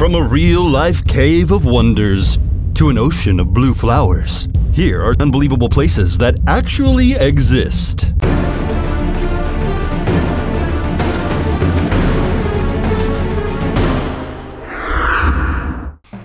From a real-life cave of wonders to an ocean of blue flowers, here are unbelievable places that actually exist.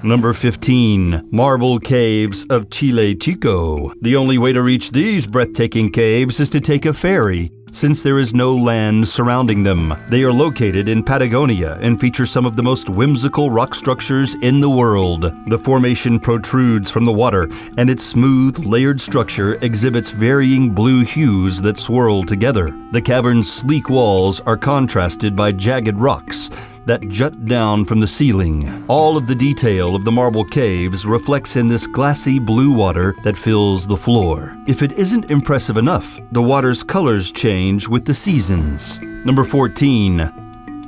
Number 15. Marble Caves of Chile Chico. The only way to reach these breathtaking caves is to take a ferry, since there is no land surrounding them. They are located in Patagonia and feature some of the most whimsical rock structures in the world. The formation protrudes from the water, and its smooth, layered structure exhibits varying blue hues that swirl together. The cavern's sleek walls are contrasted by jagged rocks that jut down from the ceiling. All of the detail of the marble caves reflects in this glassy blue water that fills the floor. If it isn't impressive enough, the water's colors change with the seasons. Number 14.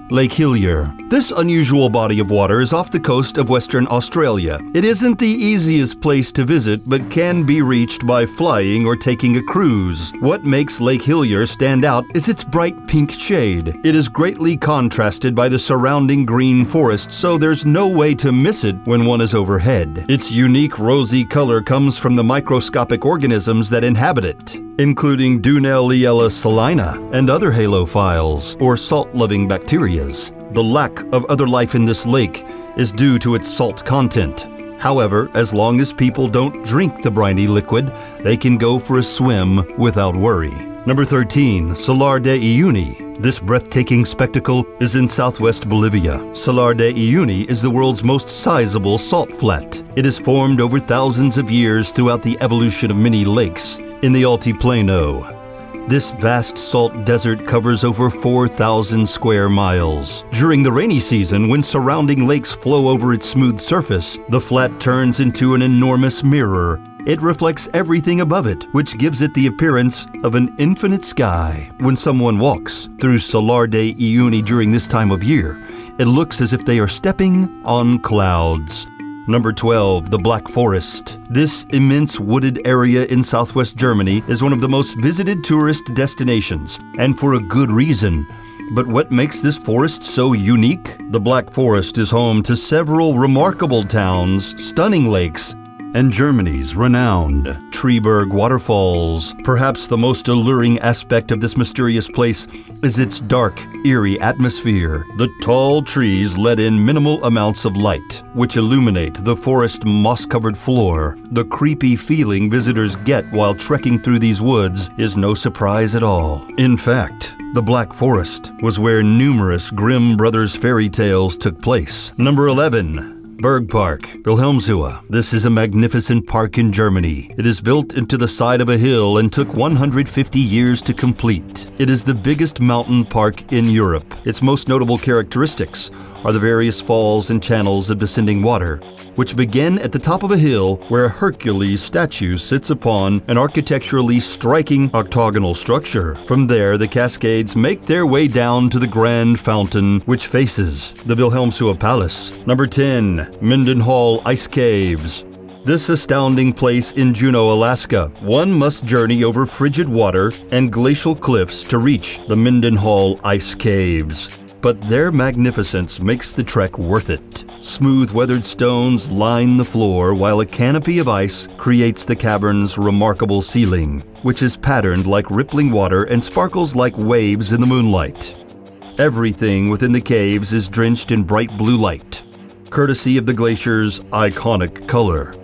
Lake Hillier. This unusual body of water is off the coast of Western Australia. It isn't the easiest place to visit, but can be reached by flying or taking a cruise. What makes Lake Hillier stand out is its bright pink shade. It is greatly contrasted by the surrounding green forest, so there's no way to miss it when one is overhead. Its unique rosy color comes from the microscopic organisms that inhabit it, including Dunaliella salina and other halophiles, or salt-loving bacterias. The lack of other life in this lake is due to its salt content. However, as long as people don't drink the briny liquid, they can go for a swim without worry. Number 13. Salar de Uyuni. This breathtaking spectacle is in southwest Bolivia. Salar de Uyuni is the world's most sizable salt flat. It is formed over thousands of years throughout the evolution of many lakes in the Altiplano. This vast salt desert covers over 4,000 square miles. During the rainy season, when surrounding lakes flow over its smooth surface, the flat turns into an enormous mirror. It reflects everything above it, which gives it the appearance of an infinite sky. When someone walks through Salar de Uyuni during this time of year, it looks as if they are stepping on clouds. Number 12. The Black Forest. This immense wooded area in southwest Germany is one of the most visited tourist destinations, and for a good reason. But what makes this forest so unique? The Black Forest is home to several remarkable towns, stunning lakes, and Germany's renowned Treberg waterfalls. Perhaps the most alluring aspect of this mysterious place is its dark, eerie atmosphere. The tall trees let in minimal amounts of light, which illuminate the forest moss-covered floor. The creepy feeling visitors get while trekking through these woods is no surprise at all. In fact, the Black Forest was where numerous Grimm Brothers fairy tales took place. Number 11. Bergpark Wilhelmshöhe. This is a magnificent park in Germany. It is built into the side of a hill and took 150 years to complete. It is the biggest mountain park in Europe. Its most notable characteristics are the various falls and channels of descending water, which begin at the top of a hill where a Hercules statue sits upon an architecturally striking octagonal structure. From there, the cascades make their way down to the Grand Fountain, which faces the Wilhelmshöhe Palace. Number 10. Mendenhall Ice Caves. This astounding place in Juneau, Alaska. One must journey over frigid water and glacial cliffs to reach the Mendenhall Ice Caves, but their magnificence makes the trek worth it. Smooth weathered stones line the floor while a canopy of ice creates the cavern's remarkable ceiling, which is patterned like rippling water and sparkles like waves in the moonlight. Everything within the caves is drenched in bright blue light, courtesy of the glacier's iconic color.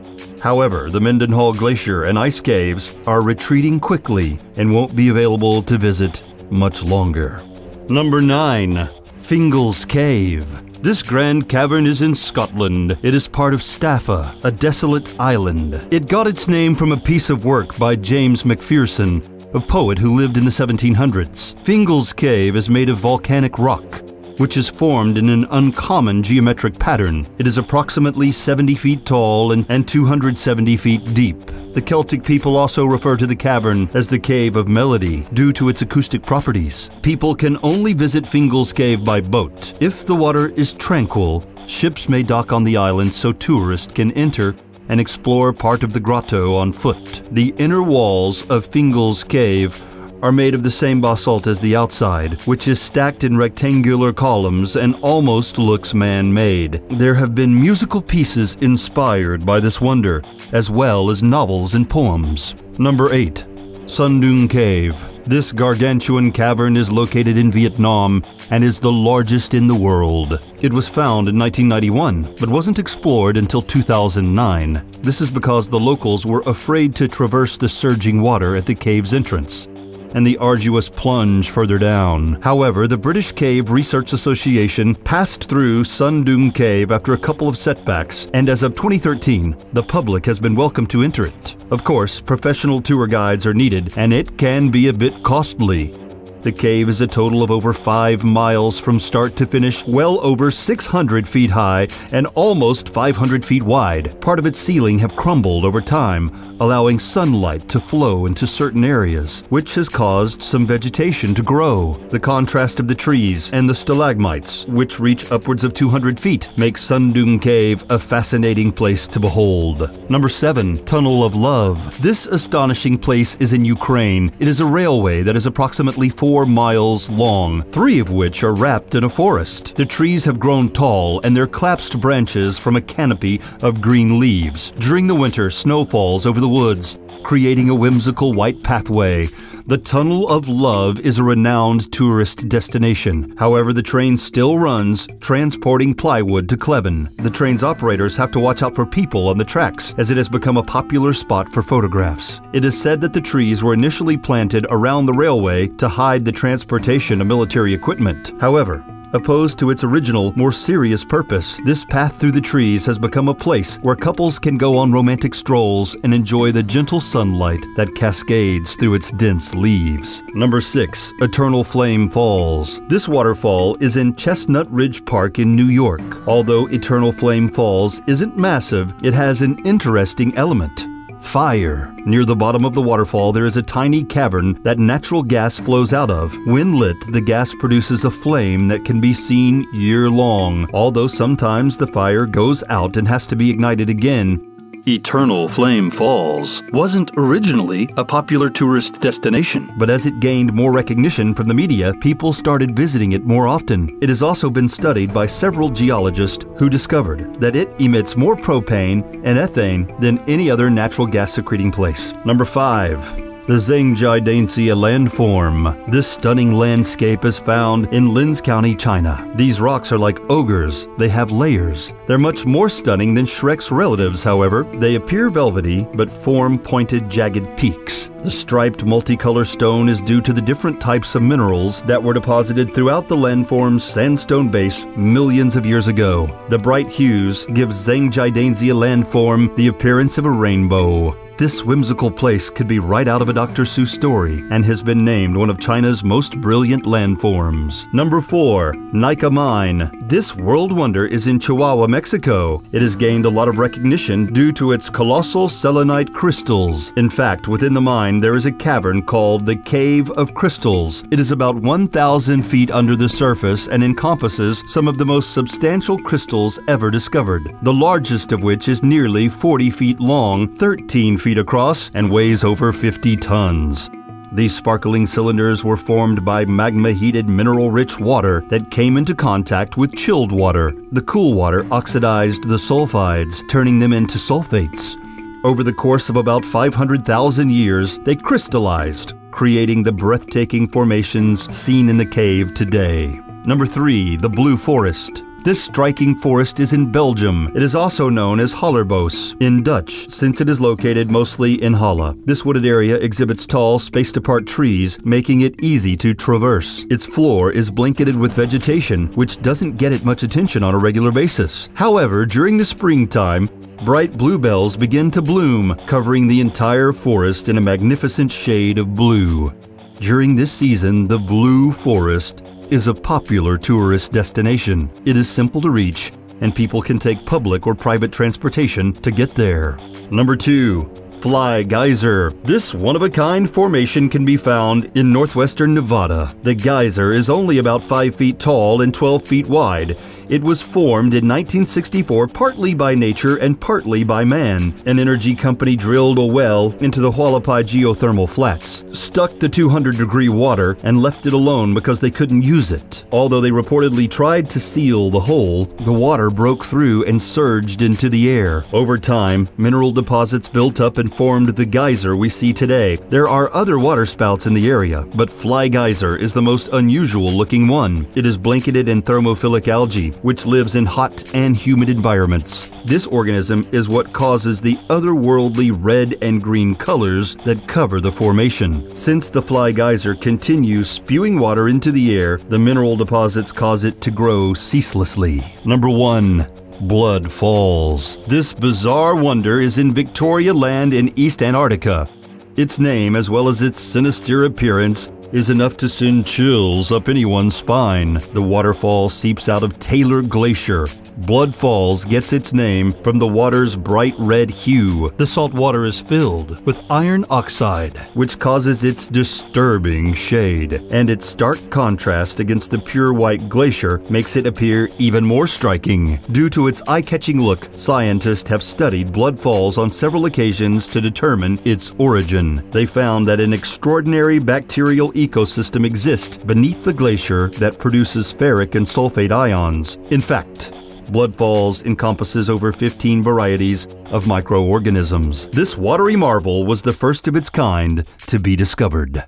However, the Mendenhall Glacier and ice caves are retreating quickly and won't be available to visit much longer. Number 9. Fingal's Cave. This grand cavern is in Scotland. It is part of Staffa, a desolate island. It got its name from a piece of work by James Macpherson, a poet who lived in the 1700s. Fingal's Cave is made of volcanic rock, which is formed in an uncommon geometric pattern. It is approximately 70 feet tall and 270 feet deep. The Celtic people also refer to the cavern as the Cave of Melody due to its acoustic properties. People can only visit Fingal's Cave by boat. If the water is tranquil, ships may dock on the island so tourists can enter and explore part of the grotto on foot. The inner walls of Fingal's Cave are made of the same basalt as the outside, which is stacked in rectangular columns and almost looks man-made. There have been musical pieces inspired by this wonder, as well as novels and poems. Number 8. Son Doong Cave. This gargantuan cavern is located in Vietnam and is the largest in the world. It was found in 1991, but wasn't explored until 2009. This is because the locals were afraid to traverse the surging water at the cave's entrance and the arduous plunge further down. However, the British Cave Research Association passed through Son Doong Cave after a couple of setbacks, and as of 2013, the public has been welcome to enter it. Of course, professional tour guides are needed, and it can be a bit costly. The cave is a total of over 5 miles from start to finish, well over 600 feet high and almost 500 feet wide. Part of its ceiling have crumbled over time, allowing sunlight to flow into certain areas, which has caused some vegetation to grow. The contrast of the trees and the stalagmites, which reach upwards of 200 feet, makes Son Doong Cave a fascinating place to behold. Number 7. Tunnel of Love. This astonishing place is in Ukraine. It is a railway that is approximately 4 miles long, 3 of which are wrapped in a forest. The trees have grown tall and their collapsed branches form a canopy of green leaves. During the winter, snow falls over the woods, creating a whimsical white pathway. The Tunnel of Love is a renowned tourist destination. However, the train still runs, transporting plywood to Cleven. The train's operators have to watch out for people on the tracks, as it has become a popular spot for photographs. It is said that the trees were initially planted around the railway to hide the transportation of military equipment. However, opposed to its original, more serious purpose, this path through the trees has become a place where couples can go on romantic strolls and enjoy the gentle sunlight that cascades through its dense leaves. Number 6. Eternal Flame Falls. This waterfall is in Chestnut Ridge Park in New York. Although Eternal Flame Falls isn't massive, it has an interesting element. Fire. Near the bottom of the waterfall, there is a tiny cavern that natural gas flows out of. When lit, the gas produces a flame that can be seen year-long, although sometimes the fire goes out and has to be ignited again. Eternal Flame Falls wasn't originally a popular tourist destination, but as it gained more recognition from the media, people started visiting it more often. It has also been studied by several geologists who discovered that it emits more propane and ethane than any other natural gas secreting place. Number 5. The Zhangye Danxia Landform. This stunning landscape is found in Linze County, China. These rocks are like ogres. They have layers. They're much more stunning than Shrek's relatives, however. They appear velvety, but form pointed, jagged peaks. The striped, multicolor stone is due to the different types of minerals that were deposited throughout the landform's sandstone base millions of years ago. The bright hues give Zhangye Danxia Landform the appearance of a rainbow. This whimsical place could be right out of a Dr. Seuss story and has been named one of China's most brilliant landforms. Number 4. Naica Mine. This world wonder is in Chihuahua, Mexico. It has gained a lot of recognition due to its colossal selenite crystals. In fact, within the mine there is a cavern called the Cave of Crystals. It is about 1,000 feet under the surface and encompasses some of the most substantial crystals ever discovered, the largest of which is nearly 40 feet long, 13 feet across, and weighs over 50 tons. These sparkling cylinders were formed by magma-heated mineral-rich water that came into contact with chilled water. The cool water oxidized the sulfides, turning them into sulfates. Over the course of about 500,000 years, they crystallized, creating the breathtaking formations seen in the cave today. Number 3. The Blue Forest. This striking forest is in Belgium. It is also known as Hallerbos in Dutch, since it is located mostly in Halle. This wooded area exhibits tall, spaced-apart trees, making it easy to traverse. Its floor is blanketed with vegetation, which doesn't get it much attention on a regular basis. However, during the springtime, bright bluebells begin to bloom, covering the entire forest in a magnificent shade of blue. During this season, the Blue Forest is a popular tourist destination. It is simple to reach, and people can take public or private transportation to get there. Number 2. Fly Geyser. This one-of-a-kind formation can be found in northwestern Nevada. The geyser is only about 5 feet tall and 12 feet wide. It was formed in 1964 partly by nature and partly by man. An energy company drilled a well into the Hualapai geothermal flats, stuck the 200-degree water, and left it alone because they couldn't use it. Although they reportedly tried to seal the hole, the water broke through and surged into the air. Over time, mineral deposits built up and formed the geyser we see today. There are other waterspouts in the area, but Fly Geyser is the most unusual-looking one. It is blanketed in thermophilic algae, which lives in hot and humid environments. This organism is what causes the otherworldly red and green colors that cover the formation. Since the Fly Geyser continues spewing water into the air, the mineral deposits cause it to grow ceaselessly. Number 1. Blood Falls. This bizarre wonder is in Victoria Land in East Antarctica. Its name, as well as its sinister appearance, is enough to send chills up anyone's spine. The waterfall seeps out of Taylor Glacier. Blood Falls gets its name from the water's bright red hue. The salt water is filled with iron oxide, which causes its disturbing shade, and its stark contrast against the pure white glacier makes it appear even more striking. Due to its eye-catching look, scientists have studied Blood Falls on several occasions to determine its origin. They found that an extraordinary bacterial ecosystem exists beneath the glacier that produces ferric and sulfate ions. In fact, Blood Falls encompasses over 15 varieties of microorganisms. This watery marvel was the first of its kind to be discovered.